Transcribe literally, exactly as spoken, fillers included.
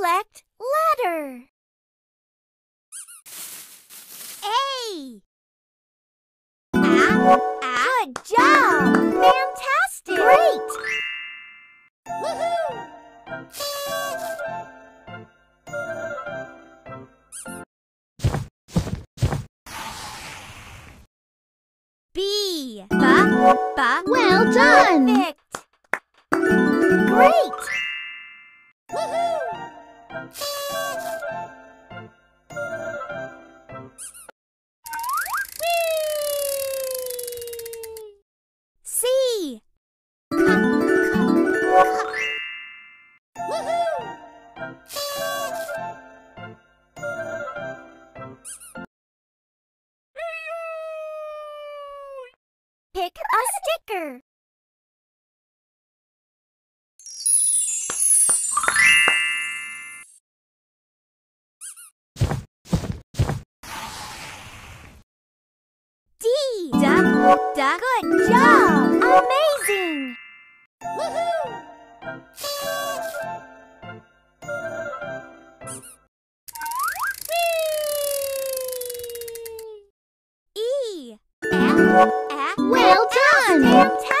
Select letter. A. Ah, ah. Good job! Fantastic! Great! Woohoo! B. Ba, ba. Well done! Perfect! Great! Woohoo! Whee! C. Woohoo! Pick a sticker. Da, da. Good job! Amazing! Woohoo! Whee! E. A, a. Well done! Fantastic!